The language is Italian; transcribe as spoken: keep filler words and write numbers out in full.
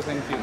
cosa in più.